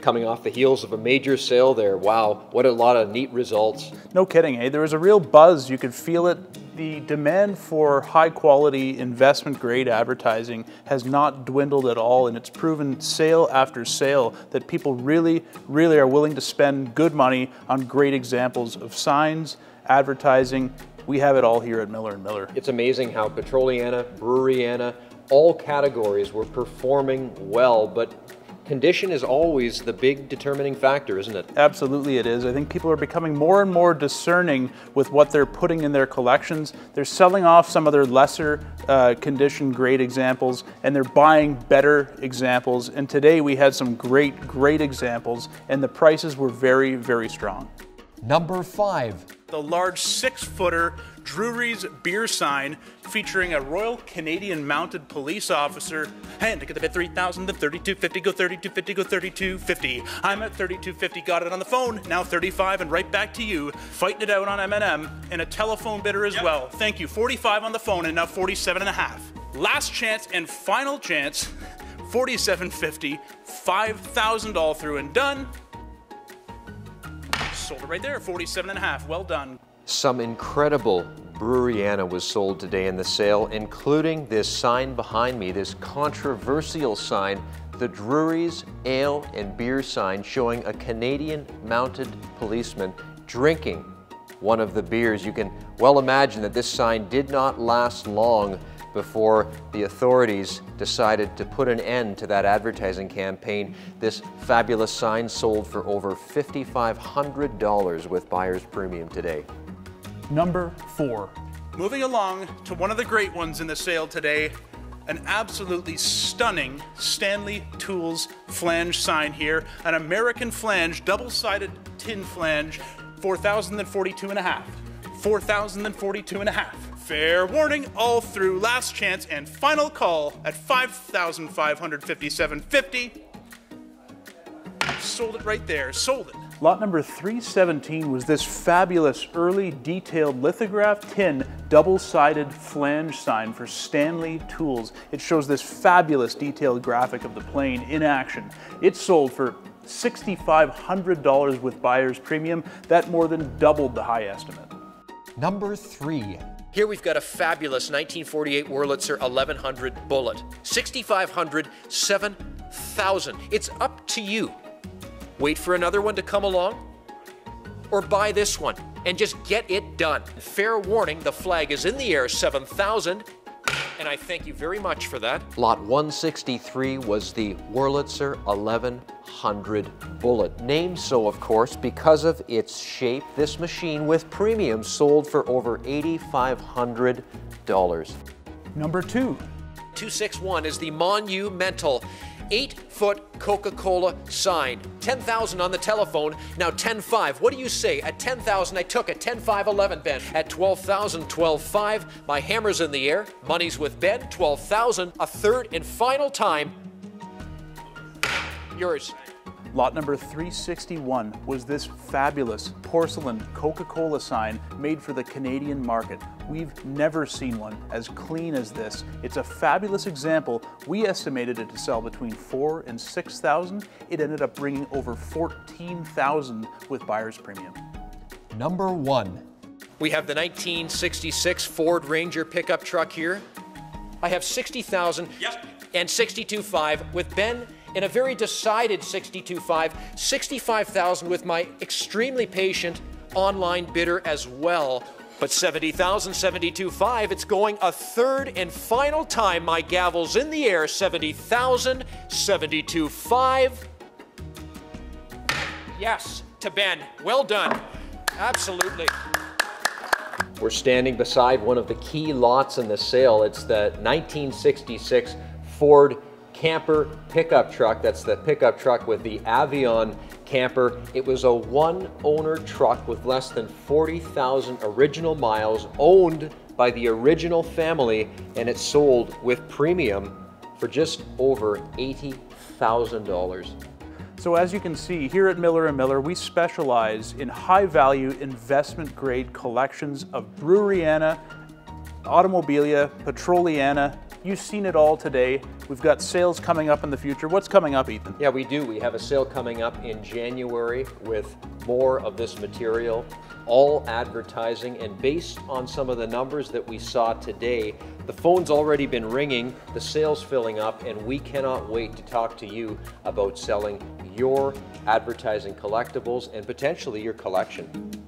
Coming off the heels of a major sale there. Wow, what a lot of neat results. No kidding, eh? There was a real buzz. You could feel it. The demand for high-quality, investment-grade advertising has not dwindled at all, and it's proven sale after sale that people really, really are willing to spend good money on great examples of signs, advertising. We have it all here at Miller & Miller. It's amazing how Petroliana, Breweriana, all categories were performing well, but condition is always the big determining factor, isn't it? Absolutely it is. I think people are becoming more and more discerning with what they're putting in their collections. They're selling off some of their lesser condition grade examples, and they're buying better examples. And today we had some great, great examples, and the prices were very, very strong. Number 5. The large 6-footer Drury's beer sign featuring a Royal Canadian Mounted Police officer. Hey, look at the bid, 3,000, then 3250, go 3250, go 3250. I'm at 3250, got it on the phone, now 35 and right back to you. Fighting it out on M&M and a telephone bidder as well. Thank you, 45 on the phone and now 47.5. Last chance and final chance, 4750, 5,000 all through and done. Sold it right there, 47.5, well done. Some incredible Breweriana was sold today in the sale, including this sign behind me, this controversial sign, the Drury's Ale and Beer sign showing a Canadian mounted policeman drinking one of the beers. You can well imagine that this sign did not last long before the authorities decided to put an end to that advertising campaign. This fabulous sign sold for over $5,500 with buyer's premium today. Number 4. Moving along to one of the great ones in the sale today, an absolutely stunning Stanley Tools flange sign here, an American flange, double-sided tin flange, 4,000 and 42.5. 4,000 and 42.5. Fair warning, all through, last chance and final call at 5,557.50. Sold it right there, sold it. Lot number 317 was this fabulous early detailed lithograph tin double-sided flange sign for Stanley Tools. It shows this fabulous detailed graphic of the plane in action. It sold for $6,500 with buyer's premium. That more than doubled the high estimate. Number 3. Here we've got a fabulous 1948 Wurlitzer 1100 bullet. 6,500, 7,000. It's up to you. Wait for another one to come along, or buy this one and just get it done. Fair warning, the flag is in the air, 7,000, and I thank you very much for that. Lot 163 was the Wurlitzer 1100 bullet. Named so, of course, because of its shape. This machine with premium sold for over $8,500. Number 2. 261 is the monumental 8-foot Coca-Cola sign. 10,000 on the telephone, now 10.5. What do you say? At 10,000, I took it. 10.5, 11, Ben. At 12,000, 12.5. My hammer's in the air. Money's with Ben. 12,000. A third and final time. Yours. Lot number 361 was this fabulous porcelain Coca-Cola sign made for the Canadian market. We've never seen one as clean as this. It's a fabulous example. We estimated it to sell between 4,000 and 6,000. It ended up bringing over 14,000 with buyer's premium. Number 1. We have the 1966 Ford Ranger pickup truck here. I have 60,000 and 62.5 with Ben. In a very decided 62.5, 65,000 with my extremely patient online bidder as well. But 70,000, 72.5, it's going a third and final time. My gavel's in the air, 70,000, 72.5. Yes, to Ben, well done, absolutely. We're standing beside one of the key lots in the sale. It's the 1966 Ford camper pickup truck. That's the pickup truck with the Avion camper. It was a one-owner truck with less than 40,000 original miles, owned by the original family, and it sold with premium for just over $80,000. So as you can see, here at Miller & Miller, we specialize in high-value investment-grade collections of Breweriana, Automobilia, Petroliana, You've seen it all today. We've got sales coming up in the future. What's coming up, Ethan? Yeah, we do. We have a sale coming up in January with more of this material, all advertising, and based on some of the numbers that we saw today, the phone's already been ringing, the sale's filling up, and we cannot wait to talk to you about selling your advertising collectibles and potentially your collection.